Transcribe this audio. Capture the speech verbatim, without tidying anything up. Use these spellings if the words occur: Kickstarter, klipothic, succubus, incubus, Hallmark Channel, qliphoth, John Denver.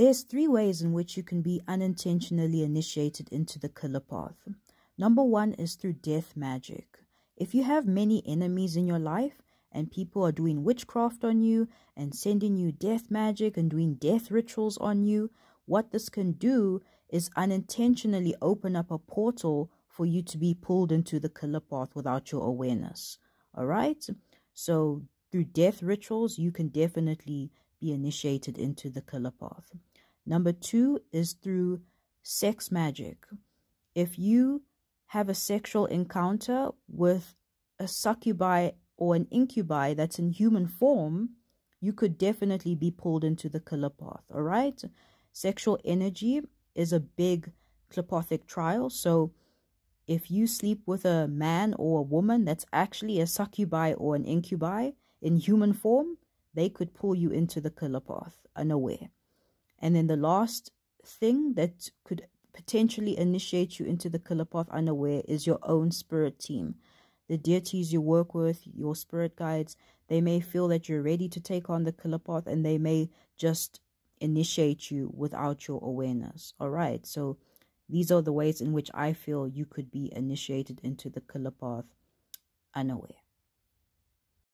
There's three ways in which you can be unintentionally initiated into the qliphoth. Number one is through death magic. If you have many enemies in your life and people are doing witchcraft on you and sending you death magic and doing death rituals on you, what this can do is unintentionally open up a portal for you to be pulled into the qliphoth without your awareness. All right? So through death rituals, you can definitely be initiated into the qliphoth. Number two is through sex magic. If you have a sexual encounter with a succubi or an incubi that's in human form, you could definitely be pulled into the qliphoth, all right? Sexual energy is a big klipothic trial. So if you sleep with a man or a woman that's actually a succubi or an incubi in human form, they could pull you into the qliphoth unaware. And then the last thing that could potentially initiate you into the qliphoth unaware is your own spirit team. The deities you work with, your spirit guides, they may feel that you're ready to take on the qliphoth and they may just initiate you without your awareness. All right, so these are the ways in which I feel you could be initiated into the qliphoth unaware.